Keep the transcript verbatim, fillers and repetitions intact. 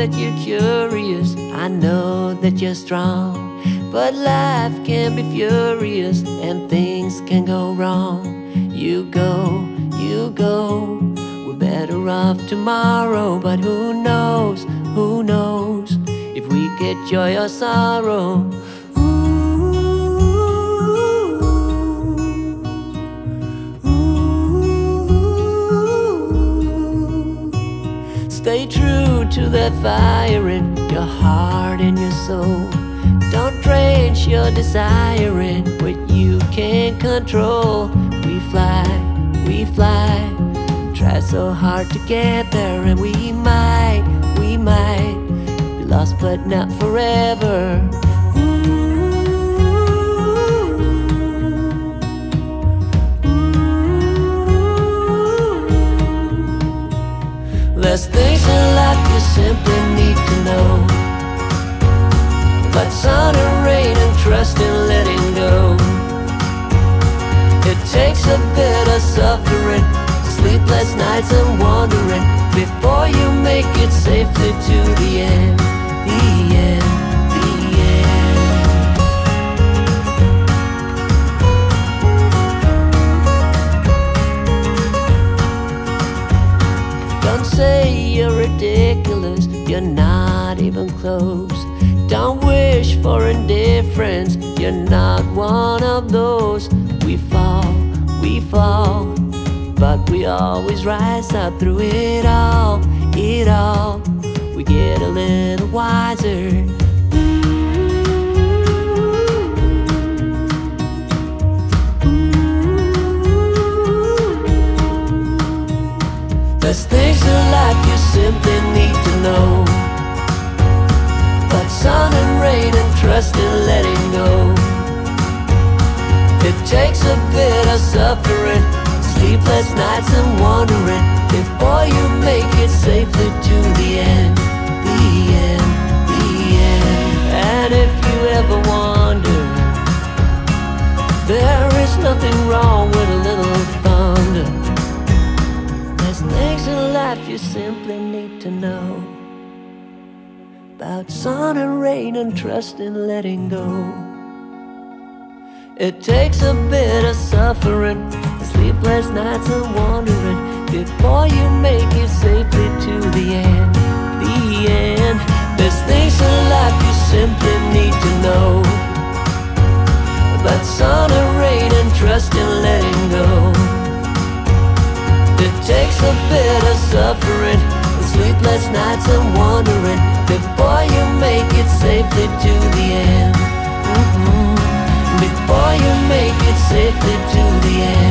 that you're curious, I know that you're strong. But life can be furious and things can go wrong. You go, you go, we're better off tomorrow. But who knows, who knows, if we get joy or sorrow. Stay true to that fire in your heart and your soul. Don't drench your desire in what you can't control. We fly, we fly, try so hard to get there. And we might, we might be lost but not forever. There's things in life you simply need to know, but sun and rain and trust in letting go. It takes a bit of suffering, sleepless nights and wandering, before you make it safely to the end, the end. You're ridiculous, you're not even close. Don't wish for indifference, you're not one of those. We fall, we fall, but we always rise up through it all, it all. We get a little wiser. There's things in life you simply need to know, but sun and rain and trust in letting go. It takes a bit of suffering, sleepless nights and wandering, before you make it safely to the end, the end, the end. And if you ever wonder, there is nothing wrong with a little thunder. Things in life you simply need to know, about sun and rain and trust in letting go. It takes a bit of suffering, sleepless nights and wandering, before you make it safely to the end, the end. There's things in life you simply need to know, about sun and rain and trust in letting go. It takes a bit of suffering, sleepless nights and wandering, before you make it safely to the end. Mm-hmm. Before you make it safely to the end.